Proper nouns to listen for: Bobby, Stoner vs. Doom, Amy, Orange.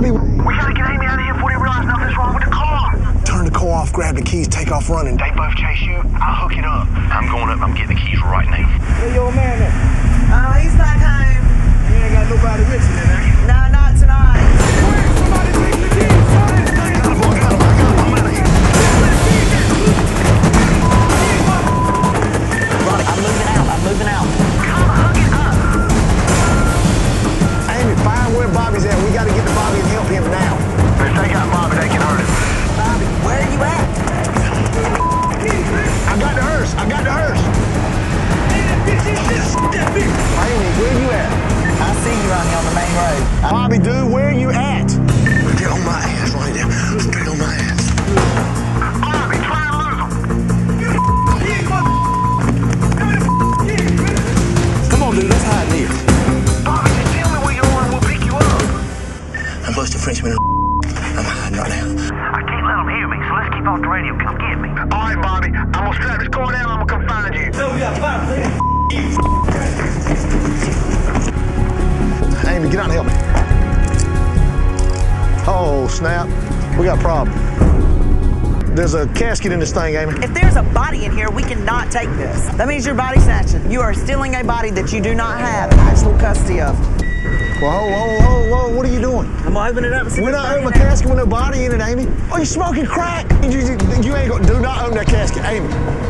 Bobby, we gotta get Amy out of here before they realize nothing's wrong with the car. Turn the car off, grab the keys, take off running. They both chase you, I'll hook it up. I'm going up, I'm getting the keys right now. Where your old man at? Oh, he's back home. He ain't got nobody with you, man. No, not tonight. Quick, somebody take the keys, son! I'm out of here. Brother, I'm moving out, I'm moving out. Come hook it up. Amy, find where Bobby's at. We gotta get to Bobby and help him now. If they got Bobby, they can hurt him. Bobby, where are you at? I got the hearse, I got the hearse. Amy, where you at? I see you out here on the main road. Bobby, dude, where are you at? Get on my ass right now. Get on my ass. Bobby, try to lose him. Come on, dude, let's hide near. Bobby, just tell me where you are and we'll pick you up. I'm supposed to Frenchman. I'm hiding right now. I can't let them hear me, so let's keep off the radio. Come get me. All right, Bobby, I'm gonna strap this car down. I'm gonna come find you. So we got 5 minutes. Amy, get out and help me. Oh, snap. We got a problem. There's a casket in this thing, Amy. If there's a body in here, we cannot take this. That means you're body snatching. You are stealing a body that you do not have actual custody of. Whoa, whoa, whoa, whoa, what are you doing? I'm gonna open it up and see. We're not opening a casket with no body in it, Amy. Are you smoking crack? You ain't gonna, do not open that casket, Amy.